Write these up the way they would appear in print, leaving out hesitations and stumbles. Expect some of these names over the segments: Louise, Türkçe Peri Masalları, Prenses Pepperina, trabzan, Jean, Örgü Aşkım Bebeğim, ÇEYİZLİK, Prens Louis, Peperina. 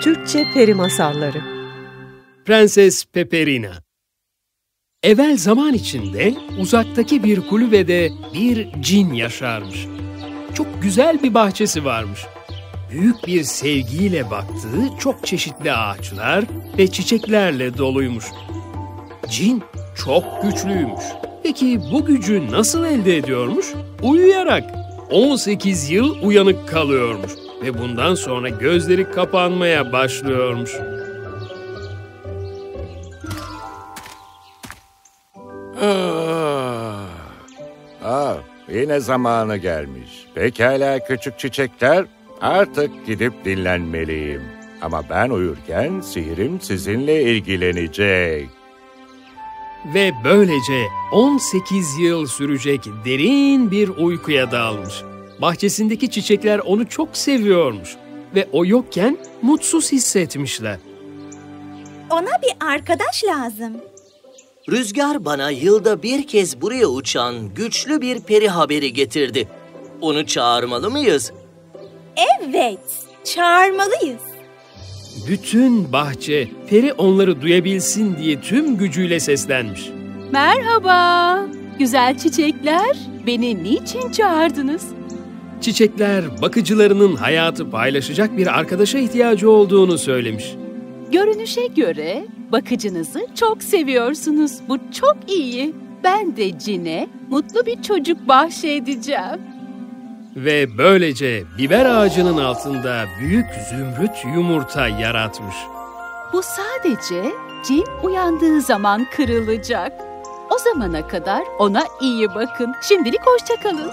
Türkçe Peri Masalları. Prenses Pepperina. Evvel zaman içinde uzaktaki bir kulübede bir cin yaşarmış. Çok güzel bir bahçesi varmış. Büyük bir sevgiyle baktığı çok çeşitli ağaçlar ve çiçeklerle doluymuş. Cin çok güçlüymüş. Peki bu gücü nasıl elde ediyormuş? Uyuyarak. 18 yıl uyanık kalıyormuş ve bundan sonra gözleri kapanmaya başlıyormuş. Yine zamanı gelmiş. Pekala küçük çiçekler, artık gidip dinlenmeliyim. Ama ben uyurken sihrim sizinle ilgilenecek. Ve böylece 18 yıl sürecek derin bir uykuya dalmış. Bahçesindeki çiçekler onu çok seviyormuş ve o yokken mutsuz hissetmişler. Ona bir arkadaş lazım. Rüzgar bana yılda bir kez buraya uçan güçlü bir peri haberi getirdi. Onu çağırmalı mıyız? Evet, çağırmalıyız. Bütün bahçe, peri onları duyabilsin diye tüm gücüyle seslenmiş. Merhaba, güzel çiçekler. Beni niçin çağırdınız? Çiçekler, bakıcılarının hayatı paylaşacak bir arkadaşa ihtiyacı olduğunu söylemiş. Görünüşe göre bakıcınızı çok seviyorsunuz. Bu çok iyi. Ben de Cin'e mutlu bir çocuk bahşedeceğim. Ve böylece biber ağacının altında büyük zümrüt yumurta yaratmış. Bu sadece Cin uyandığı zaman kırılacak. O zamana kadar ona iyi bakın. Şimdilik hoşça kalın.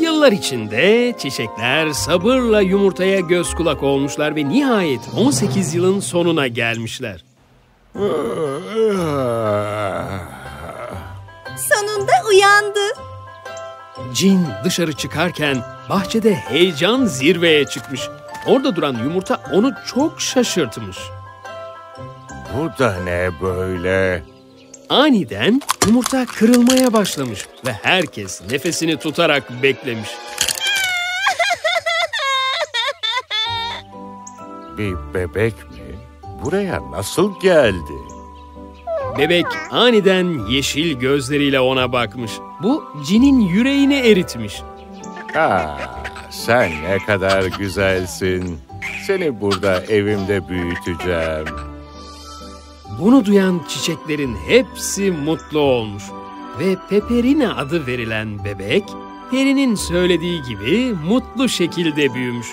Yıllar içinde çiçekler sabırla yumurtaya göz kulak olmuşlar ve nihayet 18 yılın sonuna gelmişler. Sonunda uyandı. Cin dışarı çıkarken bahçede heyecan zirveye çıkmış. Orada duran yumurta onu çok şaşırtmış. Bu da ne böyle? Aniden yumurta kırılmaya başlamış ve herkes nefesini tutarak beklemiş. Bir bebek mi? Buraya nasıl geldi? Bebek aniden yeşil gözleriyle ona bakmış. Bu Cin'in yüreğini eritmiş. Sen ne kadar güzelsin. Seni burada evimde büyüteceğim. Bunu duyan çiçeklerin hepsi mutlu olmuş. Ve Pepperina adı verilen bebek, perinin söylediği gibi mutlu şekilde büyümüş.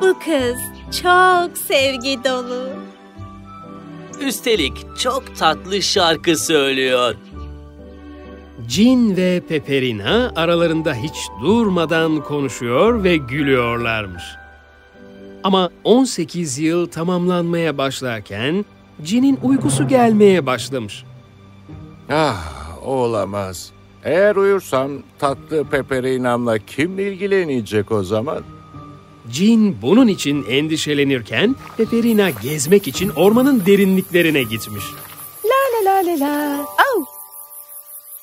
Bu kız çok sevgi dolu. Üstelik çok tatlı şarkı söylüyor. Cin ve Pepperina aralarında hiç durmadan konuşuyor ve gülüyorlarmış. Ama 18 yıl tamamlanmaya başlarken Cin'in uykusu gelmeye başlamış. Olamaz. Eğer uyursam tatlı Pepperina'mla kim ilgilenecek o zaman? Cin bunun için endişelenirken Pepperina gezmek için ormanın derinliklerine gitmiş. La la la la la. Au!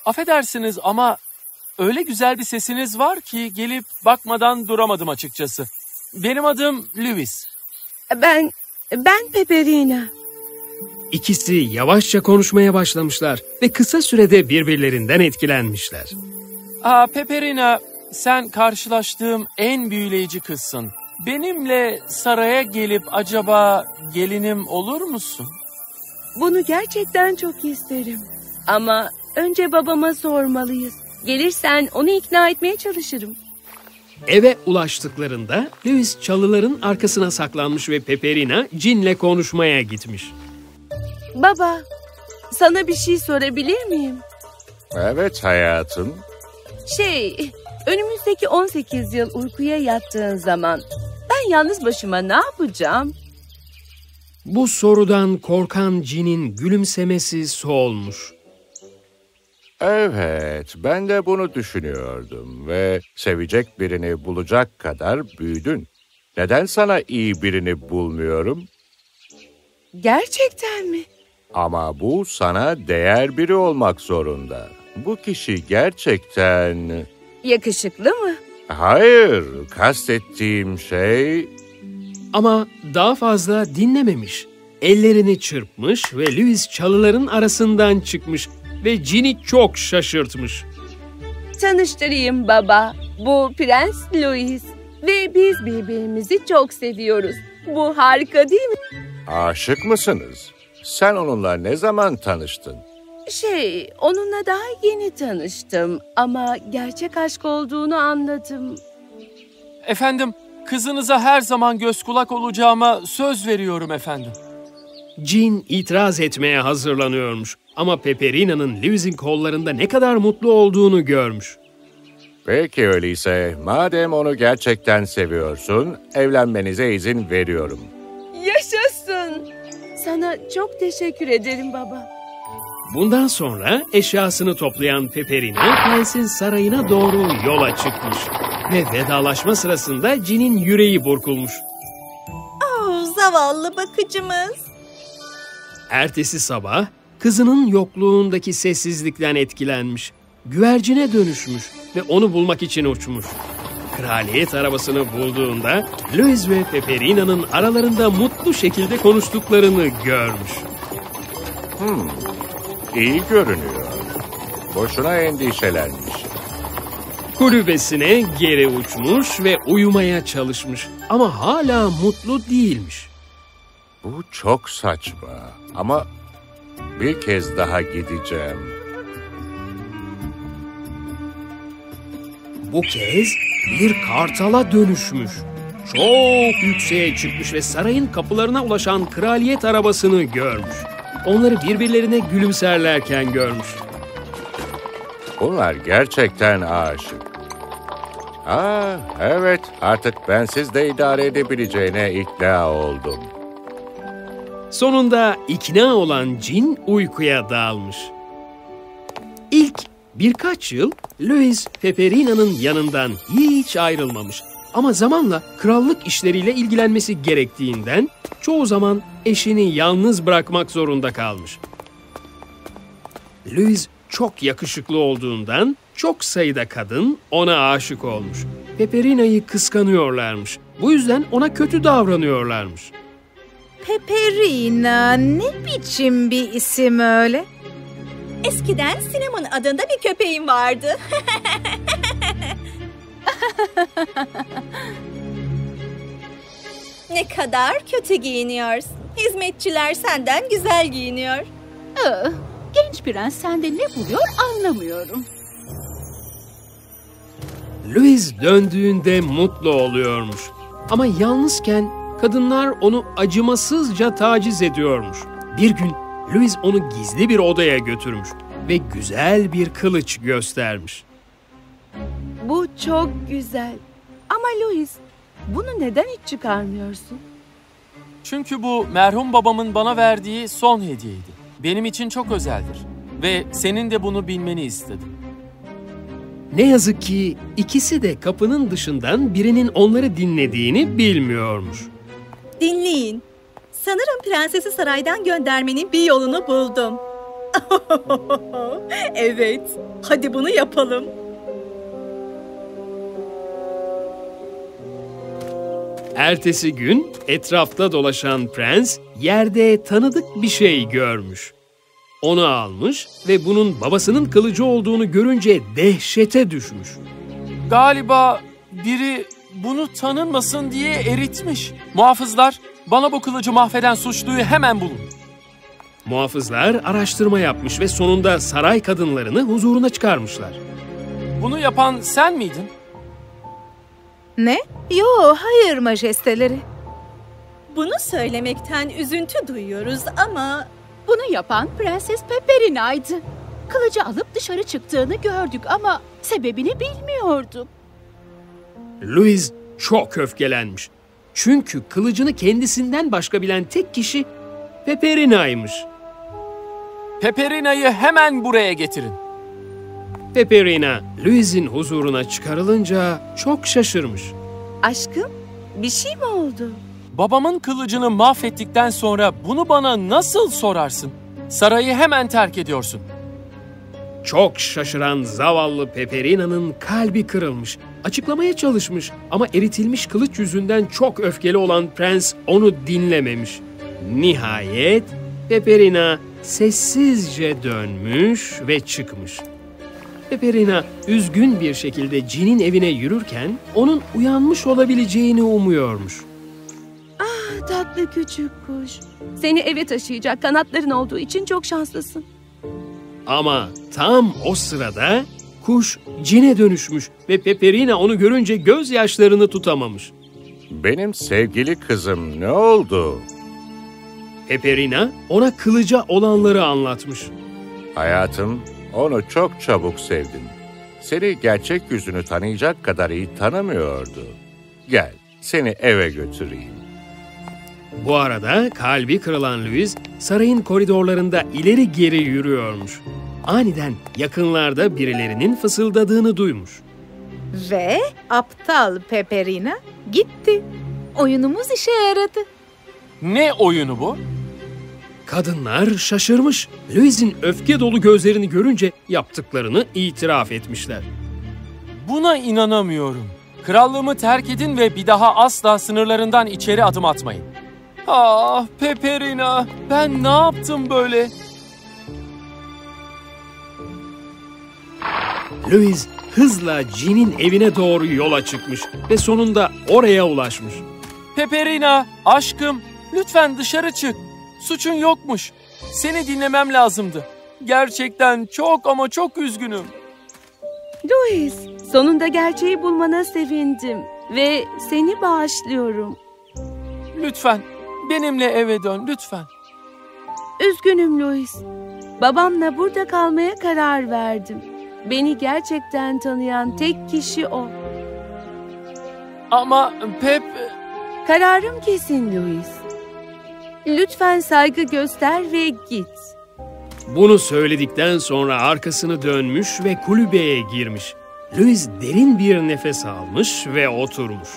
Affedersiniz ama öyle güzel bir sesiniz var ki gelip bakmadan duramadım açıkçası. Benim adım Louise. Ben Pepperina. İkisi yavaşça konuşmaya başlamışlar ve kısa sürede birbirlerinden etkilenmişler. Pepperina, sen karşılaştığım en büyüleyici kızsın. Benimle saraya gelip acaba gelinim olur musun? Bunu gerçekten çok isterim ama... Önce babama sormalıyız. Gelirsen onu ikna etmeye çalışırım. Eve ulaştıklarında Louis çalıların arkasına saklanmış ve Pepperina Cin'le konuşmaya gitmiş. Baba, sana bir şey sorabilir miyim? Evet hayatım. Önümüzdeki 18 yıl uykuya yattığın zaman ben yalnız başıma ne yapacağım? Bu sorudan korkan Cin'in gülümsemesi solmuş. Evet, ben de bunu düşünüyordum ve sevecek birini bulacak kadar büyüdün. Neden sana iyi birini bulmuyorum? Gerçekten mi? Ama bu sana değer biri olmak zorunda. Bu kişi gerçekten... Yakışıklı mı? Hayır, kastettiğim şey... Ama daha fazla dinlememiş. Ellerini çırpmış ve Louis çalıların arasından çıkmış ve Jean'i çok şaşırtmış. Tanıştırayım baba, bu Prens Louis ve biz birbirimizi çok seviyoruz. Bu harika değil mi? Aşık mısınız? Sen onunla ne zaman tanıştın? Onunla daha yeni tanıştım ama gerçek aşk olduğunu anladım. Efendim, kızınıza her zaman göz kulak olacağıma söz veriyorum efendim. Jean itiraz etmeye hazırlanıyormuş ama Peperina'nın Louis'in kollarında ne kadar mutlu olduğunu görmüş. Peki öyleyse, madem onu gerçekten seviyorsun, evlenmenize izin veriyorum. Yaşasın! Sana çok teşekkür ederim baba. Bundan sonra eşyasını toplayan Peperina, prensin sarayına doğru yola çıkmış. Ve vedalaşma sırasında Jean'in yüreği burkulmuş. Zavallı bakıcımız. Ertesi sabah, kızının yokluğundaki sessizlikten etkilenmiş. Güvercine dönüşmüş ve onu bulmak için uçmuş. Kraliyet arabasını bulduğunda, Louise ve Peperina'nın aralarında mutlu şekilde konuştuklarını görmüş. İyi görünüyor. Boşuna endişelenmiş. Kulübesine geri uçmuş ve uyumaya çalışmış. Ama hala mutlu değilmiş. Bu çok saçma. Ama bir kez daha gideceğim. Bu kez bir kartala dönüşmüş. Çok yükseğe çıkmış ve sarayın kapılarına ulaşan kraliyet arabasını görmüş. Onları birbirlerine gülümserlerken görmüş. Bunlar gerçekten aşık. Evet, artık ben siz de idare edebileceğine ikna oldum. Sonunda ikna olan Jean uykuya dalmış. İlk birkaç yıl Louis Peperina'nın yanından hiç ayrılmamış. Ama zamanla krallık işleriyle ilgilenmesi gerektiğinden çoğu zaman eşini yalnız bırakmak zorunda kalmış. Louis çok yakışıklı olduğundan çok sayıda kadın ona aşık olmuş. Peperina'yı kıskanıyorlarmış. Bu yüzden ona kötü davranıyorlarmış. Peperina ne biçim bir isim öyle? Eskiden Cinnamon adında bir köpeğim vardı. Ne kadar kötü giyiniyorsun. Hizmetçiler senden güzel giyiniyor. Genç prens sende ne buluyor anlamıyorum. Louise döndüğünde mutlu oluyormuş. Ama yalnızken kadınlar onu acımasızca taciz ediyormuş. Bir gün Louise onu gizli bir odaya götürmüş ve güzel bir kılıç göstermiş. Bu çok güzel. Ama Louise, bunu neden hiç çıkarmıyorsun? Çünkü bu merhum babamın bana verdiği son hediyeydi. Benim için çok özeldir ve senin de bunu bilmeni istedim. Ne yazık ki ikisi de kapının dışından birinin onları dinlediğini bilmiyormuş. Dinleyin. Sanırım prensesi saraydan göndermenin bir yolunu buldum. Evet, hadi bunu yapalım. Ertesi gün etrafta dolaşan prens yerde tanıdık bir şey görmüş. Onu almış ve bunun babasının kılıcı olduğunu görünce dehşete düşmüş. Galiba biri bunu tanınmasın diye eritmiş. Muhafızlar, bana bu kılıcı mahveden suçluyu hemen bulun. Muhafızlar araştırma yapmış ve sonunda saray kadınlarını huzuruna çıkarmışlar. Bunu yapan sen miydin? Ne? Yo, hayır majesteleri. Bunu söylemekten üzüntü duyuyoruz ama bunu yapan Prenses Peperina'ydı. Kılıcı alıp dışarı çıktığını gördük ama sebebini bilmiyorduk. Louise çok öfkelenmiş. Çünkü kılıcını kendisinden başka bilen tek kişi Peperina'ymış. Peperina'yı hemen buraya getirin. Peperina, Louise'in huzuruna çıkarılınca çok şaşırmış. Aşkım, bir şey mi oldu? Babamın kılıcını mahvettikten sonra bunu bana nasıl sorarsın? Sarayı hemen terk ediyorsun. Çok şaşıran zavallı Peperina'nın kalbi kırılmış. açıklamaya çalışmış ama eritilmiş kılıç yüzünden çok öfkeli olan prens onu dinlememiş. Nihayet Pepperina sessizce dönmüş ve çıkmış. Pepperina üzgün bir şekilde Cin'in evine yürürken onun uyanmış olabileceğini umuyormuş. Ah tatlı küçük kuş. Seni eve taşıyacak kanatların olduğu için çok şanslısın. Ama tam o sırada kuş Cin'e dönüşmüş ve Pepperina onu görünce gözyaşlarını tutamamış. Benim sevgili kızım ne oldu? Pepperina ona kılıca olanları anlatmış. Hayatım, onu çok çabuk sevdim. Seni gerçek yüzünü tanıyacak kadar iyi tanımıyordu. Gel, seni eve götüreyim. Bu arada kalbi kırılan Louise, sarayın koridorlarında ileri geri yürüyormuş. Aniden yakınlarda birilerinin fısıldadığını duymuş. Ve aptal Pepperina gitti. Oyunumuz işe yaradı. Ne oyunu bu? Kadınlar şaşırmış. Louise'in öfke dolu gözlerini görünce yaptıklarını itiraf etmişler. Buna inanamıyorum. Krallığımı terk edin ve bir daha asla sınırlarından içeri adım atmayın. Ah Pepperina, ben ne yaptım böyle? Louise hızla Jean'in evine doğru yola çıkmış ve sonunda oraya ulaşmış. Pepperina, aşkım, lütfen dışarı çık. Suçun yokmuş. Seni dinlemem lazımdı. Gerçekten çok ama çok üzgünüm. Louis, sonunda gerçeği bulmana sevindim ve seni bağışlıyorum. Lütfen, benimle eve dön lütfen. Üzgünüm Louis. Babamla burada kalmaya karar verdim. Beni gerçekten tanıyan tek kişi o. Ama Pep... Kararım kesin Louis. Lütfen saygı göster ve git. Bunu söyledikten sonra arkasını dönmüş ve kulübeye girmiş. Louis derin bir nefes almış ve oturmuş.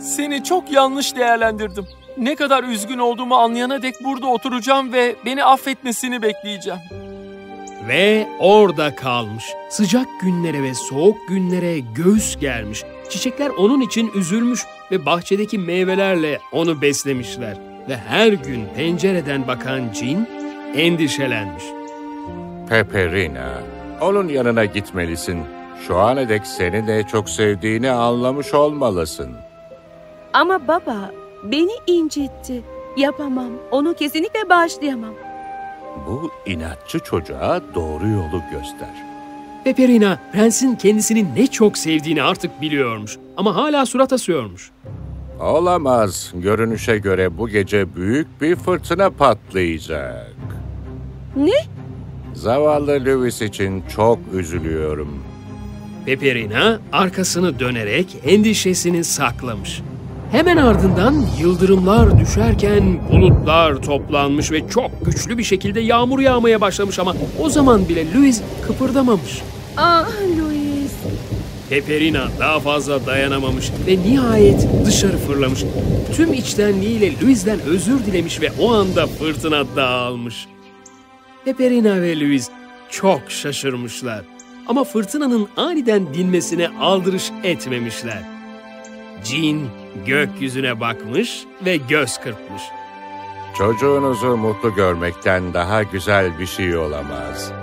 Seni çok yanlış değerlendirdim. Ne kadar üzgün olduğumu anlayana dek burada oturacağım ve beni affetmesini bekleyeceğim. Ve orada kalmış. Sıcak günlere ve soğuk günlere göğüs germiş. Çiçekler onun için üzülmüş ve bahçedeki meyvelerle onu beslemişler. Ve her gün pencereden bakan Jean endişelenmiş. Pepperina, onun yanına gitmelisin. Şu ana dek seni de çok sevdiğini anlamış olmalısın. Ama baba, beni incitti. Yapamam, onu kesinlikle bağışlayamam. Bu inatçı çocuğa doğru yolu göster. Pepperina, prensin kendisini ne çok sevdiğini artık biliyormuş ama hala surat asıyormuş. Olamaz. Görünüşe göre bu gece büyük bir fırtına patlayacak. Ne? Zavallı Louis için çok üzülüyorum. Pepperina arkasını dönerek endişesini saklamış. Hemen ardından yıldırımlar düşerken bulutlar toplanmış ve çok güçlü bir şekilde yağmur yağmaya başlamış ama o zaman bile Louis kıpırdamamış. Ah Louis! Pepperina daha fazla dayanamamış ve nihayet dışarı fırlamış. Tüm içtenliğiyle Louis'den özür dilemiş ve o anda fırtına dağılmış. Pepperina ve Louis çok şaşırmışlar ama fırtınanın aniden dinmesine aldırış etmemişler. Jean gökyüzüne bakmış ve göz kırpmış. Çocuğunuzu mutlu görmekten daha güzel bir şey olamaz.